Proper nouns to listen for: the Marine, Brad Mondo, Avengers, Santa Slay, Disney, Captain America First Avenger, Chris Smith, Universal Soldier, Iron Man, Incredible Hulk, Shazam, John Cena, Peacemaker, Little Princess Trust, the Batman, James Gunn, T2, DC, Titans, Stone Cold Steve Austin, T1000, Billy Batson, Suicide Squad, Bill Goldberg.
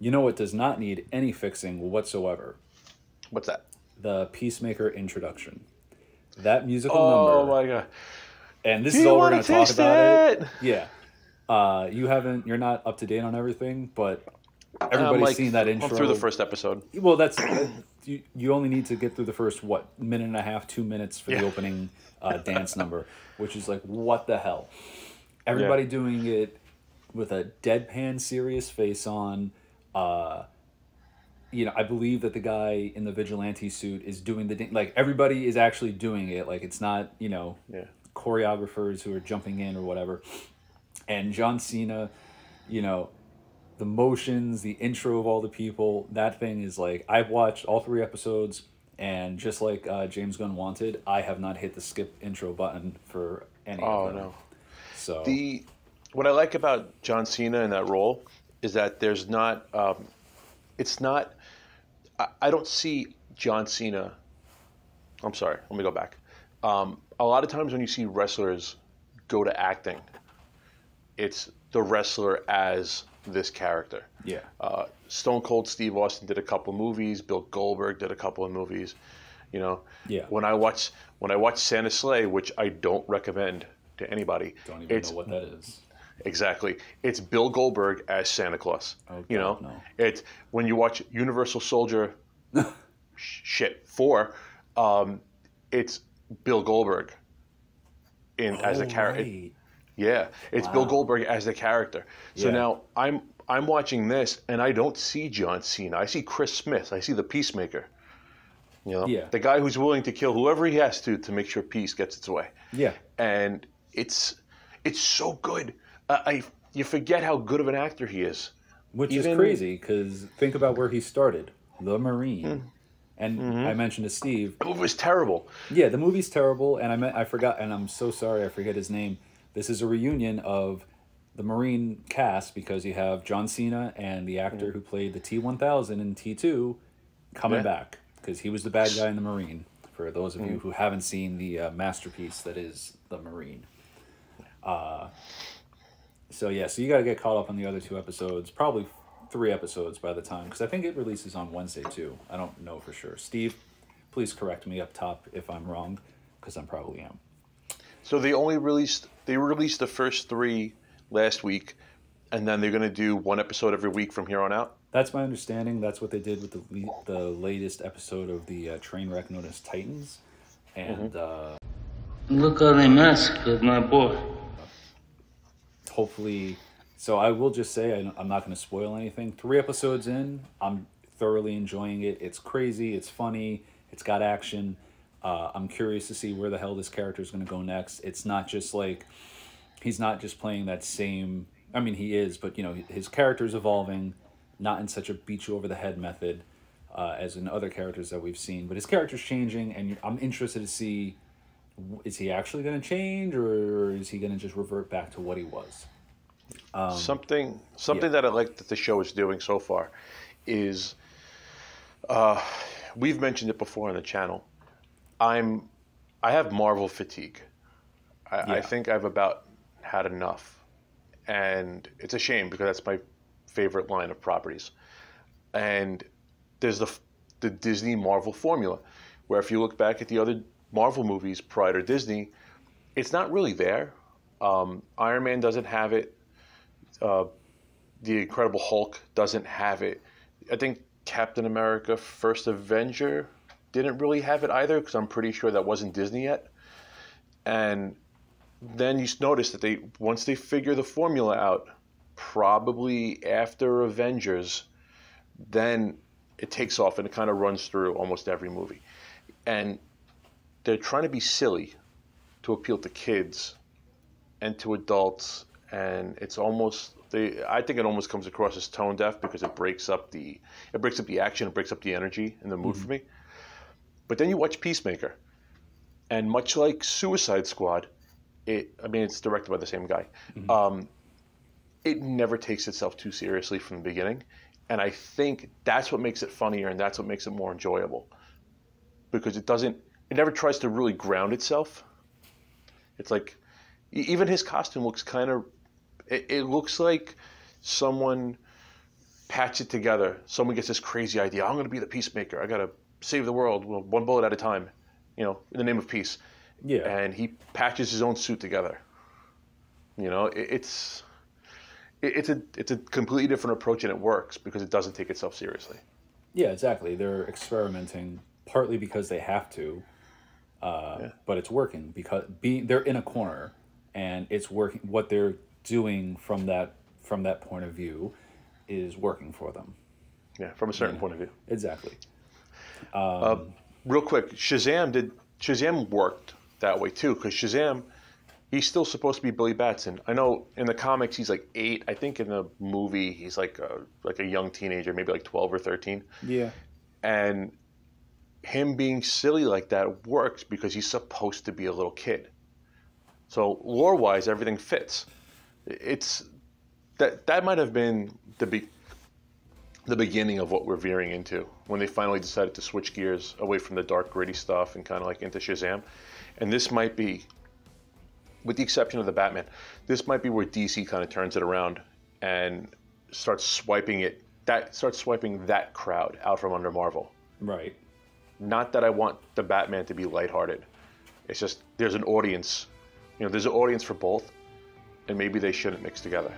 You know what does not need any fixing whatsoever? What's that? The Peacemaker introduction. That musical number. Oh my God. And this is all we're going to talk about it. Yeah. You're not up to date on everything, but everybody's seen that intro. I'm through the first episode. Well, that's you only need to get through the first, minute and a half, 2 minutes for the opening dance number, which is like, what the hell? Everybody doing it with a deadpan serious face on. I believe that the guy in the vigilante suit is doing the, everybody is actually doing it. Like, it's not, choreographers who are jumping in or whatever. And John Cena, the motions, the intro of all the people, that thing is like, I've watched all 3 episodes, and just like James Gunn wanted, I have not hit the skip intro button for any of them. Oh, no. So what I like about John Cena in that role is that there's not, I don't see John Cena, I'm sorry, let me go back. A lot of times when you see wrestlers go to acting, it's the wrestler as this character. Yeah. Stone Cold Steve Austin did a couple movies. Bill Goldberg did a couple of movies. Yeah. When I watch Santa Slay, which I don't recommend to anybody. Don't even know what that is. Exactly. It's Bill Goldberg as Santa Claus. Oh, no. It's when you watch Universal Soldier 4. It's Bill Goldberg as a character. Right. Yeah, it's Bill Goldberg as the character. So now I'm watching this, and I don't see John Cena. I see Chris Smith. I see the Peacemaker. The guy who's willing to kill whoever he has to make sure peace gets its way. Yeah, and it's so good. You forget how good of an actor he is, which is crazy because think about where he started, the Marine. And I mentioned to Steve, the movie was terrible. Yeah, the movie's terrible, and I forgot, and I'm so sorry, I forget his name. This is a reunion of the Marine cast because you have John Cena and the actor who played the T1000 and T2 coming back because he was the bad guy in the Marine. For those of you who haven't seen the masterpiece that is the Marine. So you got to get caught up on the other 2 episodes, probably 3 episodes by the time, because I think it releases on Wednesday too. I don't know for sure. Steve, please correct me up top if I'm wrong, because I probably am. So they released the first 3 last week, and then they're going to do 1 episode every week from here on out? That's my understanding. That's what they did with the latest episode of the train wreck known as Titans. And look at a mess with my boy. Hopefully. So I will just say, I'm not going to spoil anything. 3 episodes in, I'm thoroughly enjoying it. It's crazy. It's funny. It's got action. I'm curious to see where the hell this character is going to go next. It's not just like, he's not just playing that same, I mean, he is, but, his character's evolving, not in such a beat-you-over-the-head method as in other characters that we've seen. But his character's changing, and I'm interested to see, is he actually going to change, or is he going to just revert back to what he was? Something that I like that the show is doing so far is, we've mentioned it before on the channel, I have Marvel fatigue. I think I've about had enough, and it's a shame because that's my favorite line of properties. And there's the Disney Marvel formula, where if you look back at the other Marvel movies prior to Disney, it's not really there. Iron Man doesn't have it. The Incredible Hulk doesn't have it. I think Captain America First Avenger didn't really have it either, because I'm pretty sure that wasn't Disney yet. And then you notice that once they figure the formula out, probably after Avengers, then it takes off and it kind of runs through almost every movie. And they're trying to be silly to appeal to kids and to adults, and it's almost I think it almost comes across as tone deaf because it breaks up the action, it breaks up the energy and the mood for me. But then you watch Peacemaker, and much like Suicide Squad, it's directed by the same guy. It never takes itself too seriously from the beginning, and I think that's what makes it funnier and that's what makes it more enjoyable, because it never tries to really ground itself. It's like even his costume looks kind of, it looks like someone patch it together. Someone gets this crazy idea. I'm going to be the Peacemaker. I got to save the world one bullet at a time, you know, in the name of peace. Yeah. And he patches his own suit together. You know, it's a completely different approach, and it works because it doesn't take itself seriously. Yeah, exactly. They're experimenting partly because they have to, but it's working because they're in a corner, and it's working. What they're doing from that point of view is working for them. Yeah, from a certain point of view. Exactly. Real quick, Shazam worked that way too, because Shazam, he's still supposed to be Billy Batson. I know in the comics he's like 8. I think in the movie he's like a young teenager, maybe like 12 or 13. Yeah. And him being silly like that works because he's supposed to be a little kid. So lore-wise, everything fits. It's that might have been the beginning of what we're veering into when they finally decided to switch gears away from the dark, gritty stuff and kind of like into Shazam. And this might be, with the exception of the Batman, this might be where DC kind of turns it around and starts swiping that crowd out from under Marvel. Right. Not that I want the Batman to be lighthearted. It's just there's an audience. You know, there's an audience for both, and maybe they shouldn't mix together.